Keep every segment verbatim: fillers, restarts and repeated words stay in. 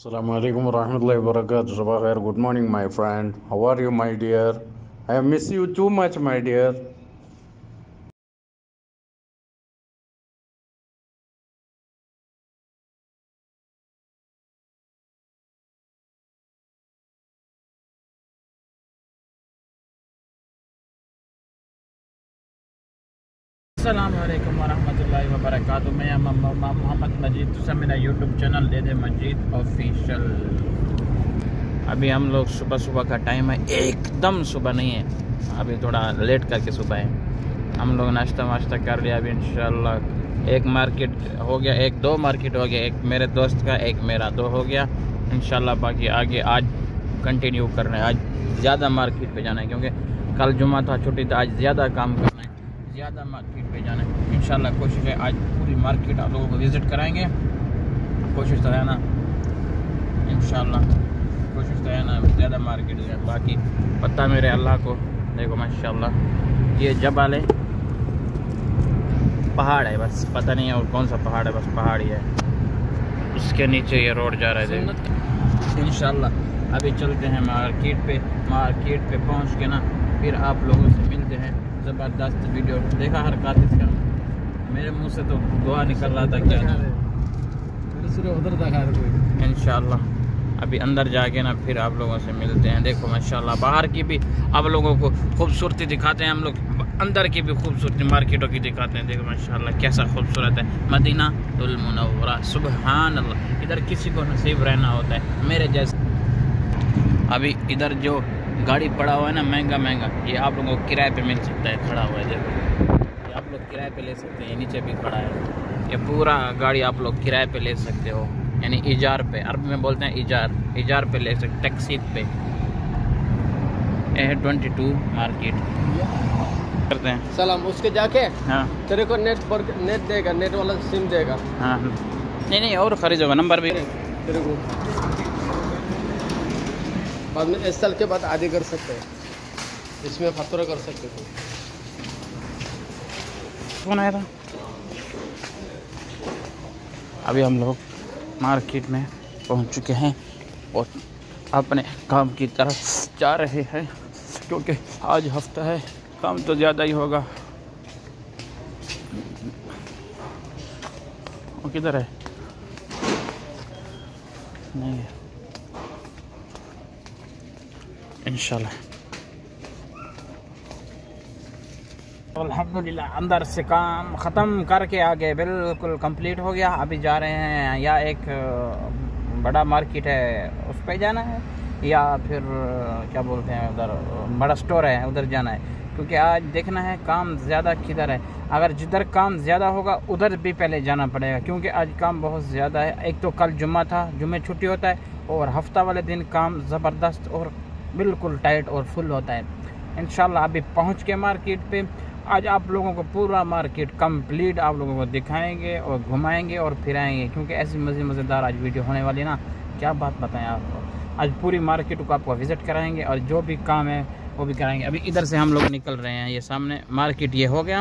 Assalamu alaikum warahmatullahi wabarakatuh. Sabah khair. Good morning, my friend. How are you, my dear? I miss you too much, my dear. अस्सलाम वालेकुम वरहमतुल्लाहि वबरकातुहू। मैं मोहम्मद मजीद, तुसा मेरा YouTube channel दे दे मजीद ऑफिशियल। अभी हम लोग सुबह सुबह का टाइम है, एकदम सुबह नहीं है, अभी थोड़ा लेट करके सुबह है। हम लोग नाश्ता वाश्ता कर लिया। अभी इंशाल्लाह एक मार्केट हो गया, एक दो मार्केट हो गया, एक मेरे दोस्त का एक मेरा, दो हो गया इंशाल्लाह। बाकी आगे आज कंटिन्यू करना है, आज ज़्यादा मार्केट पर जाना है क्योंकि कल जुम्मा था, छुट्टी था, आज ज़्यादा काम करना है, ज़्यादा मार्केट पे जाना है। इंशाल्लाह कोशिश है आज पूरी मार्केट आप लोगों को विज़िट कराएंगे। कोशिश तो है ना, इंशाल्लाह कोशिश तो है ना, ज़्यादा मार्केट है। बाकी पता मेरे अल्लाह को, देखो माशाल्लाह ये जबाल है, पहाड़ है, बस पता नहीं है और कौन सा पहाड़ है, बस पहाड़ ही है। उसके नीचे ये रोड जा रहा है इंशाल्लाह। अभी चलते हैं मार्केट पे, मार्केट पे पहुँच के ना फिर आप लोगों से मिलते हैं। ज़बरदस्त वीडियो देखा हर का, मेरे मुंह से तो दुआ निकल रहा था क्या उधर था कोई। इंशाल्लाह अभी अंदर जाके ना फिर आप लोगों से मिलते हैं। देखो माशाल्लाह बाहर की भी आप लोगों को खूबसूरती दिखाते हैं, हम लोग अंदर की भी खूबसूरती मार्केटों की दिखाते हैं। देखो माशाल्लाह कैसा खूबसूरत है मदीना मुनव्वरा, सुबहान अल्लाह। इधर किसी को नसीब रहना होता है मेरे जैसे। अभी इधर जो गाड़ी पड़ा हुआ है ना महंगा महंगा, ये आप लोगों को किराए पे मिल सकता है, खड़ा हुआ है। देखो ये आप लोग किराए पे ले सकते हैं, नीचे भी खड़ा है। ये पूरा गाड़ी आप लोग किराए पे ले सकते हो, यानी इजार पे, अरब में बोलते हैं इजार, इजार पे ले सकते, टैक्सी पे। ये है ट्वेंटी टू मार्केट करते हैं सलाम उसके जाके। हाँ तेरे को नेट पर नेट देगा, नेट वाला सिम देगा। हाँ नहीं नहीं और खरीद होगा नंबर भी तेरे को, बाद में इस साल के बाद आदि कर सकते हैं, इसमें फतरा कर सकते हो। फोन आया था। अभी हम लोग मार्केट में पहुंच चुके हैं और अपने काम की तरफ जा रहे हैं क्योंकि आज हफ्ता है, काम तो ज़्यादा ही होगा। वो किधर है? नहीं है इंशाल्लाह। अल्हम्दुलिल्लाह अंदर से काम ख़त्म करके आगे बिल्कुल कंप्लीट हो गया। अभी जा रहे हैं, या एक बड़ा मार्केट है उस पर जाना है, या फिर क्या बोलते हैं उधर बड़ा स्टोर है उधर जाना है, क्योंकि आज देखना है काम ज़्यादा किधर है। अगर जिधर काम ज़्यादा होगा उधर भी पहले जाना पड़ेगा क्योंकि आज काम बहुत ज़्यादा है। एक तो कल जुम्मा था, जुम्मे छुट्टी होता है, और हफ्ता वाले दिन काम ज़बरदस्त और बिल्कुल टाइट और फुल होता है इंशाल्लाह। अभी पहुंच के मार्केट पे आज आप लोगों को पूरा मार्केट कंप्लीट आप लोगों को दिखाएंगे और घुमाएंगे और फिराएंगे, क्योंकि ऐसी मज़े मज़ेदार आज वीडियो होने वाली ना, क्या बात बताएं आपको। आज पूरी मार्केट को आपको विज़िट कराएंगे और जो भी काम है वो भी कराएंगे। अभी इधर से हम लोग निकल रहे हैं, ये सामने मार्केट ये हो गया,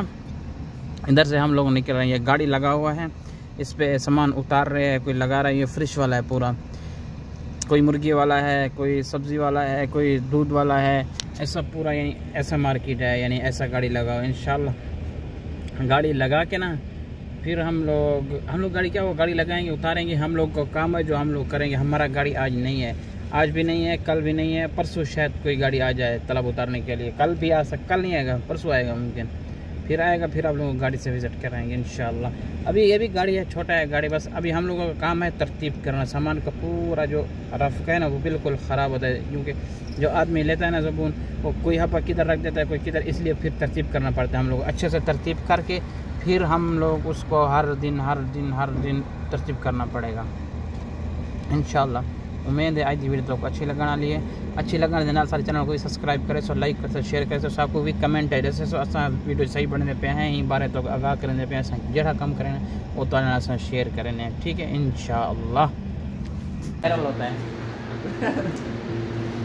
इधर से हम लोग निकल रहे हैं। ये गाड़ी लगा हुआ है, इस पर सामान उतार रहे हैं, कोई लगा रहा है, ये फ्रेश वाला है पूरा, कोई मुर्गी वाला है, कोई सब्ज़ी वाला है, कोई दूध वाला है, ऐसा पूरा यानी ऐसा मार्केट है, यानी ऐसा गाड़ी लगाओ इंशाल्लाह। गाड़ी लगा के ना फिर हम लोग हम लोग गाड़ी क्या वो गाड़ी लगाएंगे, उतारेंगे। हम लोग का काम है जो हम लोग करेंगे, हमारा गाड़ी आज नहीं है, आज भी नहीं है, कल भी नहीं है, परसों शायद कोई गाड़ी आ जाए तलब उतारने के लिए। कल भी आ सक कल नहीं आएगा, परसों आएगा मुमकिन, फिर आएगा, फिर आप लोगों को गाड़ी से विज़िट कराएंगे इंशाल्लाह। अभी ये भी गाड़ी है, छोटा है गाड़ी, बस अभी हम लोगों का काम है तरतीब करना। सामान का पूरा जो रफ है ना वो बिल्कुल ख़राब होता है, क्योंकि जो आदमी लेता है ना ज़बून वो कोई यहाँ पर किधर रख देता है, कोई किधर, इसलिए फिर तरतीब करना पड़ता है। हम लोग अच्छे से तरतीब करके फिर हम लोग उसको हर दिन हर दिन हर दिन तरतीब करना पड़ेगा इंशाल्लाह। उम्मीद है आज की वीडियो को अच्छी लगना लिए अच्छी लगना देना। सारे चैनल को सब्सक्राइब करे सो, लाइक करे सो, शेयर करे सो। सबको भी कमेंट है जैसे सो असा वीडियो सही बनने पे हैं, ही बारे तो आगाह करने पे असा जरा कम करें वो तो असा शेयर करें, ठीक है इंशाल्लाह। वायरल होता है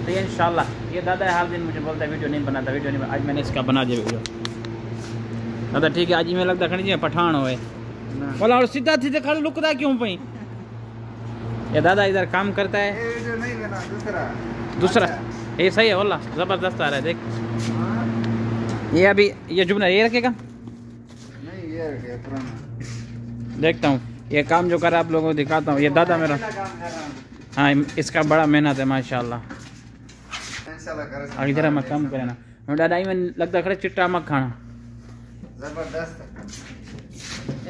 तो इंशाल्लाह। ये दादा हर दिन मुझे बोलता है वीडियो नहीं बनाता, वीडियो नहीं बना। आज मैंने इसका बना दिया वीडियो दादा, ठीक है। आज ही मैं लगता खड़ी पठान होए बोला और सीधा सीधे खड़ा लुकता क्यों पई ये दादा इधर काम करता है। ये जो नहीं लेना दूसरा दूसरा ये सही है वाला, जबरदस्त आ रहा है देख। ये अभी ये जुबना ये रखेगा नहीं, ये रखेगा पुराना। देखता हूँ ये काम जो करा आप लोगों को दिखाता हूँ। ये दादा मेरा हाँ इसका बड़ा मेहनत है माशाल्लाह। अभी जरा मैं काम करे ना दादा ही मैंने लगता खड़े चिट्टा मक खाना जबरदस्त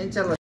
इंशाल्लाह।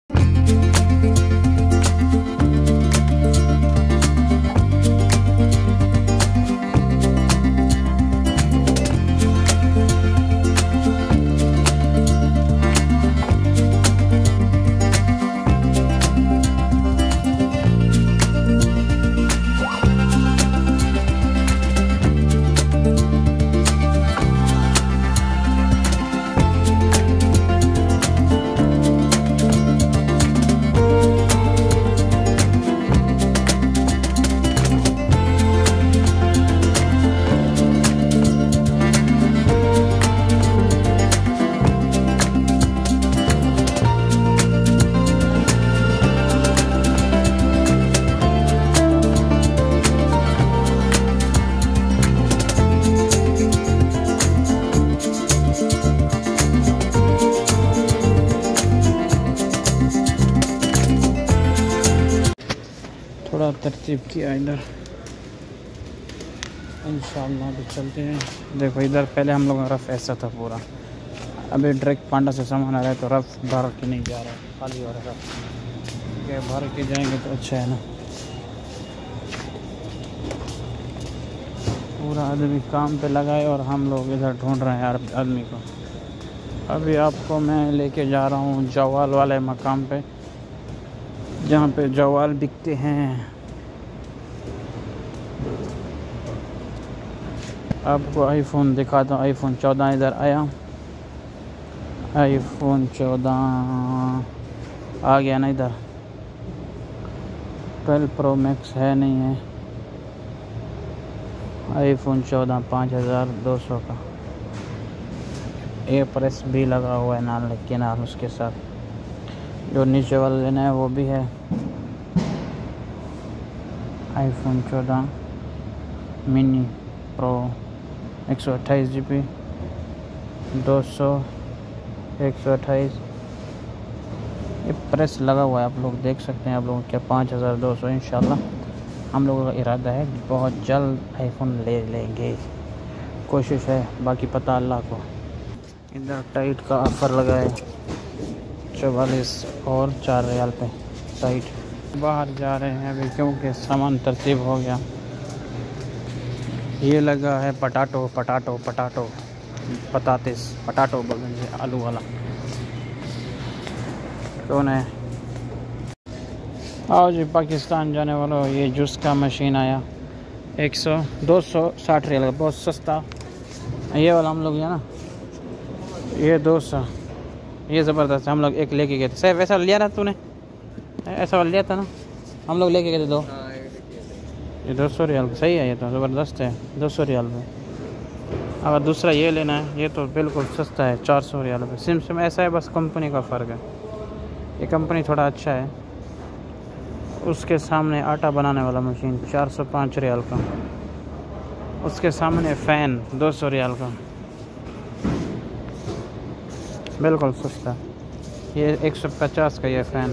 तरतीब किया इधर इंशाल्लाह भी चलते हैं। देखो इधर पहले हम लोगों का रफ ऐसा था पूरा, अभी डायरेक्ट पांडा से सामान आ रहा है तो रफ भर के नहीं जा रहा है, खाली हो रहा है। भर के जाएंगे तो अच्छा है ना। पूरा आदमी काम पे लगाए और हम लोग इधर ढूंढ रहे हैं आदमी को। अभी आपको मैं लेके जा रहा हूँ जवाल वाले मकाम पे जहाँ पे जवाल बिकते हैं। आपको आईफोन दिखाता हूँ। आईफोन चौदह इधर आया, आईफोन चौदह आ गया ना इधर। ट्वेल्व प्रो मैक्स है नहीं है। आईफोन चौदह पाँच हज़ार दो सौ का। ए प्रेस भी लगा हुआ है नाल के नाल, उसके साथ जो नीचे वाला लेना है वो भी है। आईफोन चौदह मिनी प्रो एक सौ अट्ठाईस जी बी दो सौ एक सौ अट्ठाईस ये प्रेस लगा हुआ है, आप लोग देख सकते हैं। आप लोगों के पाँच हज़ार दो सौ इंशाल्लाह हम लोगों का इरादा है बहुत जल्द आईफोन ले लेंगे, कोशिश है, बाकी पता अल्लाह को। इधर टाइट का ऑफ़र लगा है चवालीस और चार रियाल पे टाइट। बाहर जा रहे हैं अभी क्योंकि सामान तरतीब हो गया। ये लगा है potato potato potato potatoes potato बगल से आलू वाला कौन है। आओ जी पाकिस्तान जाने वालों, ये जूस का मशीन आया एक सौ दो सौ साठ रियल का, बहुत सस्ता। ये वाला हम लोग है ना, ये दो सौ, ये ज़बरदस्त। हम लोग एक लेके गए थे सर, वैसा लिया ना तूने, ऐसा वाला लिया था ना, हम लोग लेके गए थे दो। ये दो सौ रियाल सही है, ये तो ज़बरदस्त है दो सौ रियाल में। अगर दूसरा ये लेना है ये तो बिल्कुल सस्ता है चार सौ रियाल में। सिम सिम ऐसा है बस कंपनी का फ़र्क है, ये कंपनी थोड़ा अच्छा है। उसके सामने आटा बनाने वाला मशीन चार सौ पाँच रियाल का। उसके सामने फ़ैन दो सौ रियाल का, बिल्कुल सस्ता। ये एक सौ पचास का ये फ़ैन।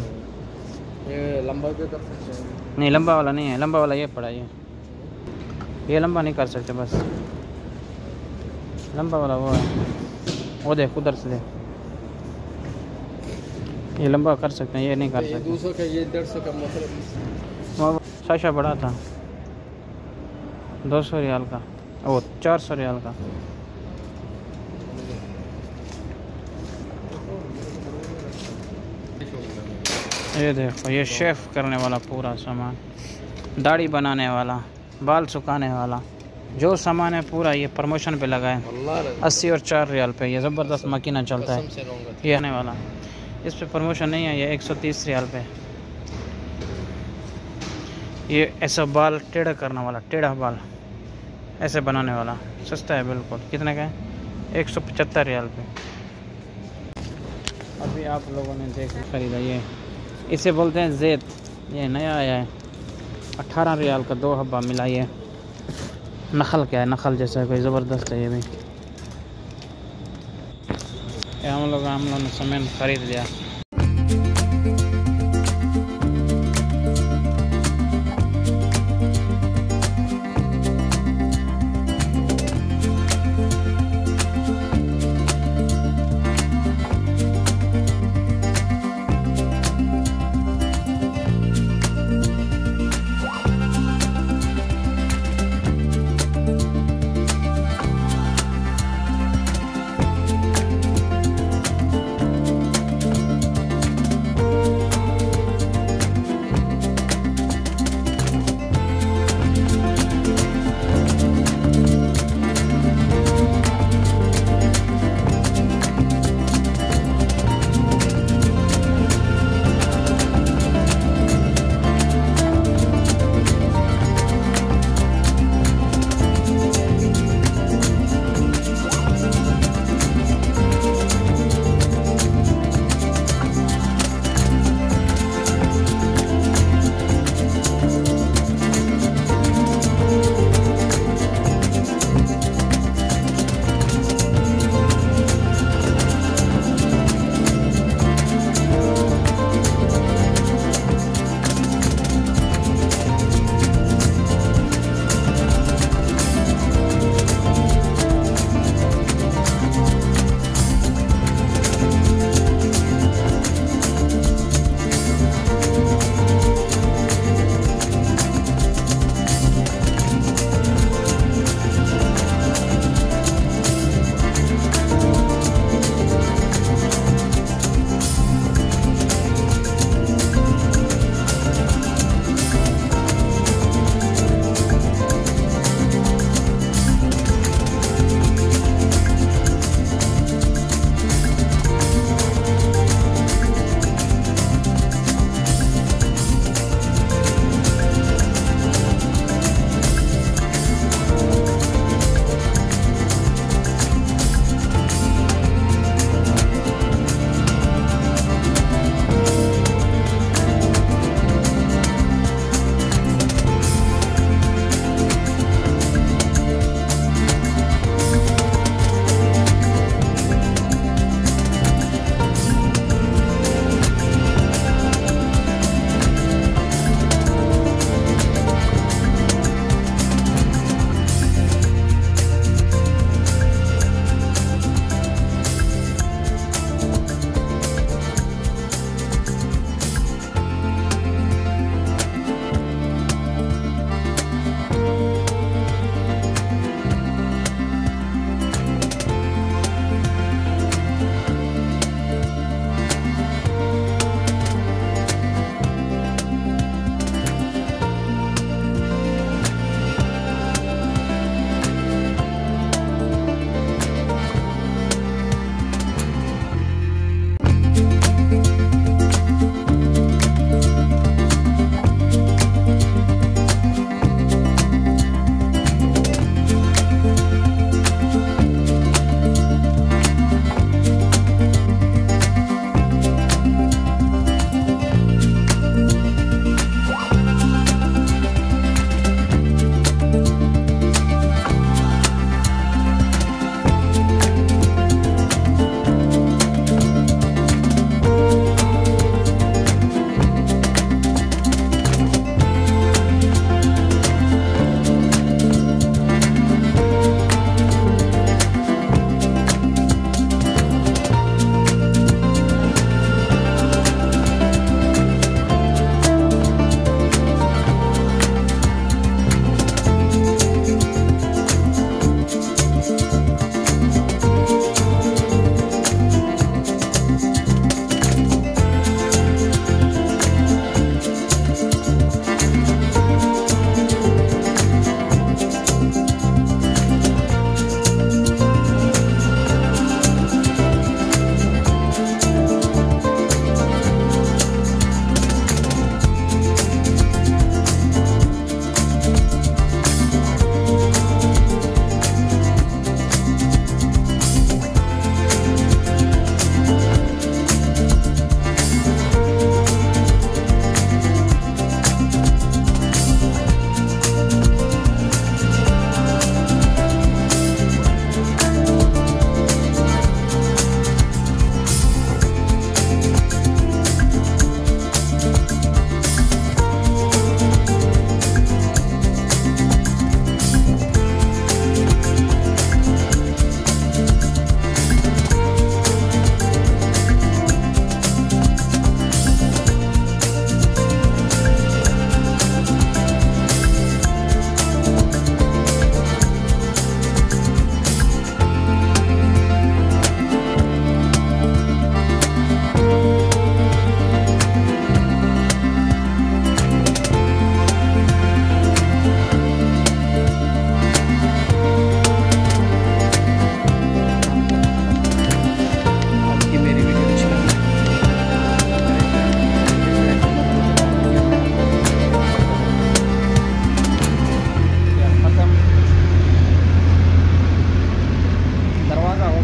ये लंबा भी कर सकते हैं, नहीं लंबा वाला नहीं है, लंबा वाला ये पड़ा, ये ये लंबा नहीं कर सकते, बस लंबा वाला वो है। वो देख उधर से ले, ये लंबा कर सकते हैं, ये नहीं कर सकते। दो सौ का ये डेढ़ सौ का मतलब शाशा बड़ा था दो सौ रियाल का, वो चार सौ रियाल का। ये देखो ये शेफ करने वाला पूरा सामान, दाढ़ी बनाने वाला, बाल सुखाने वाला, जो सामान है पूरा ये प्रमोशन पे लगा है अस्सी और चार रियाल पे। ये ज़बरदस्त मकीना चलता है ये आने वाला, इस पे प्रमोशन नहीं है। ये एक सौ तीस रियाल पे। ये ऐसा बाल टेढ़ा करने वाला, टेढ़ा बाल ऐसे बनाने वाला, सस्ता है बिल्कुल। कितने का है? एक सौ पचहत्तर रियाल पे। अभी आप लोगों ने देखा खरीदा, ये इसे बोलते हैं जेत, ये नया आया है अट्ठारह रियाल का दो हब्बा मिलाइए। नखल क्या है, नखल जैसा कोई ज़बरदस्त है ये भी। हम लोग हम लोगों ने सामान ख़रीद लिया।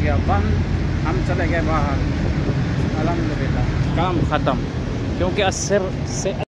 गया बंद, हम चले गए बाहर, अलहमदुलिल्लाह काम ख़त्म, क्योंकि असर से